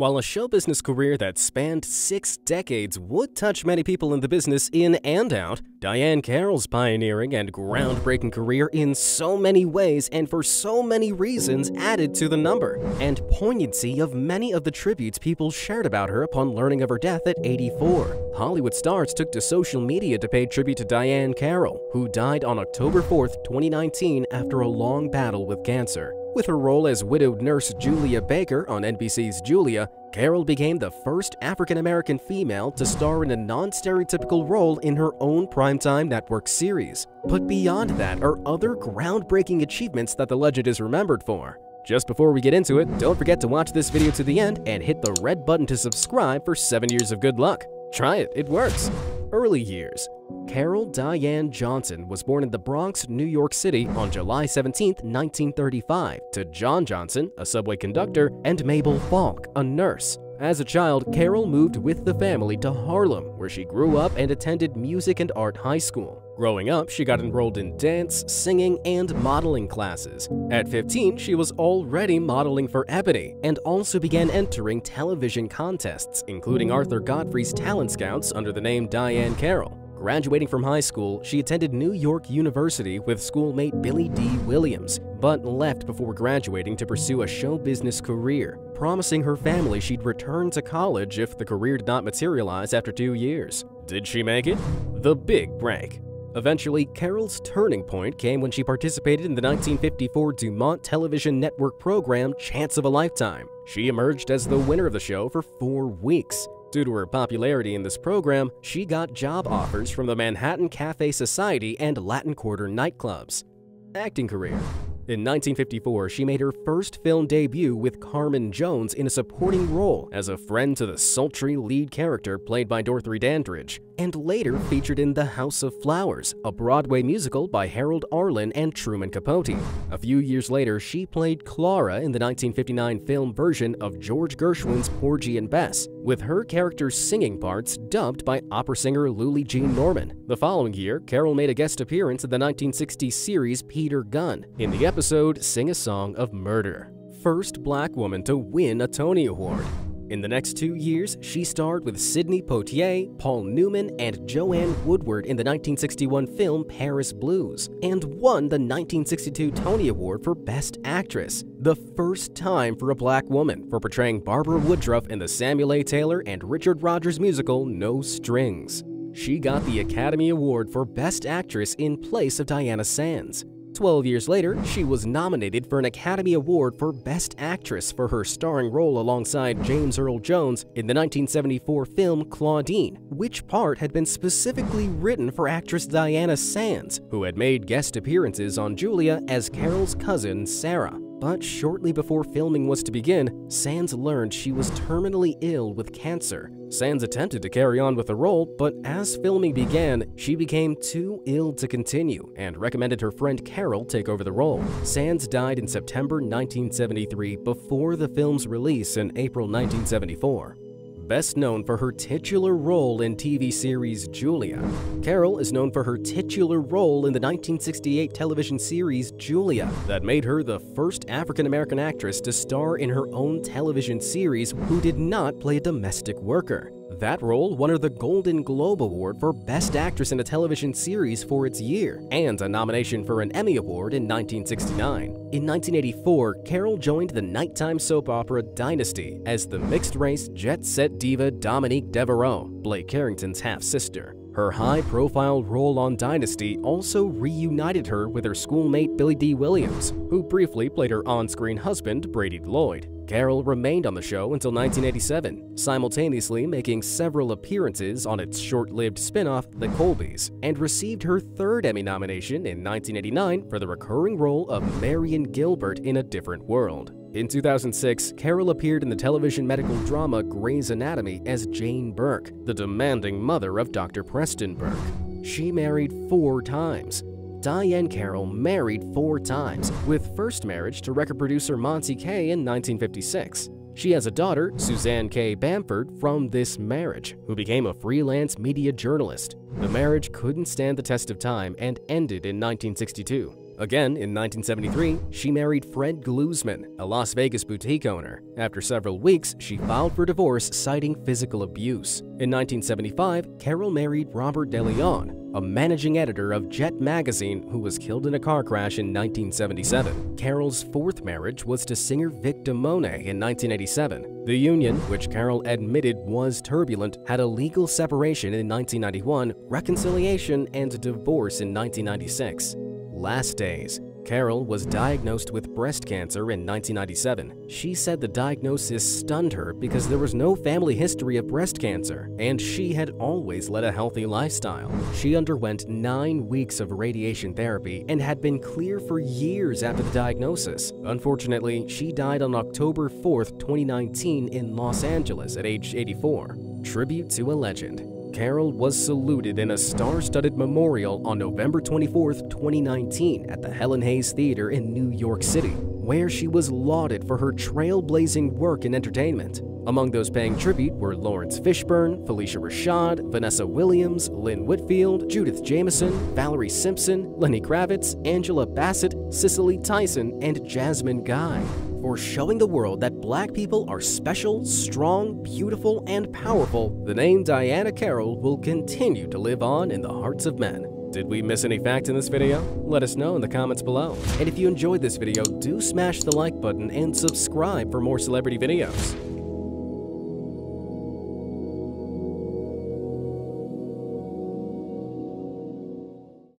While a show business career that spanned 6 decades would touch many people in the business in and out, Diahann Carroll's pioneering and groundbreaking career in so many ways and for so many reasons added to the number and poignancy of many of the tributes people shared about her upon learning of her death at 84. Hollywood stars took to social media to pay tribute to Diahann Carroll, who died on October 4th, 2019 after a long battle with cancer. With her role as widowed nurse Julia Baker on NBC's Julia, Carroll became the first African-American female to star in a non-stereotypical role in her own primetime network series. But beyond that are other groundbreaking achievements that the legend is remembered for. Just before we get into it, don't forget to watch this video to the end and hit the red button to subscribe for 7 years of good luck. Try it, it works. Early years. Carroll Diane Johnson was born in the Bronx, New York City on July 17, 1935, to John Johnson, a subway conductor, and Mabel Falk, a nurse. As a child, Carroll moved with the family to Harlem, where she grew up and attended music and art high school. Growing up, she got enrolled in dance, singing, and modeling classes. At 15, she was already modeling for Ebony and also began entering television contests, including Arthur Godfrey's Talent Scouts under the name Diahann Carroll. Graduating from high school, she attended New York University with schoolmate Billy Dee Williams, but left before graduating to pursue a show business career, promising her family she'd return to college if the career did not materialize after 2 years. Did she make it? The big break. Eventually, Carroll's turning point came when she participated in the 1954 Dumont Television Network program Chance of a Lifetime. She emerged as the winner of the show for 4 weeks. Due to her popularity in this program, she got job offers from the Manhattan Cafe Society and Latin Quarter nightclubs. Acting career. In 1954, she made her first film debut with Carmen Jones in a supporting role as a friend to the sultry lead character played by Dorothy Dandridge, and later featured in The House of Flowers, a Broadway musical by Harold Arlen and Truman Capote. A few years later, she played Clara in the 1959 film version of George Gershwin's Porgy and Bess, with her character's singing parts dubbed by opera singer Lulie Jean Norman. The following year, Carroll made a guest appearance in the 1960 series Peter Gunn in the episode Sing a Song of Murder. First black woman to win a Tony Award. In the next 2 years, she starred with Sidney Poitier, Paul Newman, and Joanne Woodward in the 1961 film Paris Blues, and won the 1962 Tony Award for Best Actress, the first time for a black woman, for portraying Barbara Woodruff in the Samuel A. Taylor and Richard Rogers musical No Strings. She got the Academy Award for Best Actress in place of Diana Sands. 12 years later, she was nominated for an Academy Award for Best Actress for her starring role alongside James Earl Jones in the 1974 film Claudine, which part had been specifically written for actress Diana Sands, who had made guest appearances on Julia as Carroll's cousin Sarah. But shortly before filming was to begin, Sands learned she was terminally ill with cancer. Sands attempted to carry on with the role, but as filming began, she became too ill to continue and recommended her friend Carroll take over the role. Sands died in September 1973 before the film's release in April 1974. Best known for her titular role in TV series Julia. Carroll is known for her titular role in the 1968 television series Julia that made her the first African-American actress to star in her own television series who did not play a domestic worker. That role won her the Golden Globe Award for Best Actress in a Television Series for its year and a nomination for an Emmy Award in 1969. In 1984, Carroll joined the nighttime soap opera Dynasty as the mixed-race jet-set diva Dominique Devereaux, Blake Carrington's half-sister. Her high-profile role on Dynasty also reunited her with her schoolmate Billy Dee Williams, who briefly played her on-screen husband Brady Lloyd. Carroll remained on the show until 1987, simultaneously making several appearances on its short-lived spin-off The Colbys, and received her third Emmy nomination in 1989 for the recurring role of Marion Gilbert in A Different World. In 2006, Carroll appeared in the television medical drama Grey's Anatomy as Jane Burke, the demanding mother of Dr. Preston Burke. She married 4 times. Diahann Carroll married 4 times, with first marriage to record producer Monty Kaye in 1956. She has a daughter, Suzanne K. Bamford, from this marriage, who became a freelance media journalist. The marriage couldn't stand the test of time and ended in 1962. Again, in 1973, she married Fred Glusman, a Las Vegas boutique owner. After several weeks, she filed for divorce citing physical abuse. In 1975, Carroll married Robert DeLeon, a managing editor of Jet magazine who was killed in a car crash in 1977. Carroll's fourth marriage was to singer Vic Damone in 1987. The union, which Carroll admitted was turbulent, had a legal separation in 1991, reconciliation, and divorce in 1996. Last days. Carroll was diagnosed with breast cancer in 1997. She said the diagnosis stunned her because there was no family history of breast cancer, and she had always led a healthy lifestyle. She underwent 9 weeks of radiation therapy and had been clear for years after the diagnosis. Unfortunately, she died on October 4, 2019 in Los Angeles at age 84. Tribute to a legend. Carroll was saluted in a star-studded memorial on November 24, 2019 at the Helen Hayes Theater in New York City, where she was lauded for her trailblazing work in entertainment. Among those paying tribute were Lawrence Fishburne, Felicia Rashad, Vanessa Williams, Lynn Whitfield, Judith Jameson, Valerie Simpson, Lenny Kravitz, Angela Bassett, Cicely Tyson, and Jasmine Guy, for showing the world that black people are special, strong, beautiful, and powerful. The name Diana Carroll will continue to live on in the hearts of men. Did we miss any facts in this video? Let us know in the comments below. And if you enjoyed this video, do smash the like button and subscribe for more celebrity videos.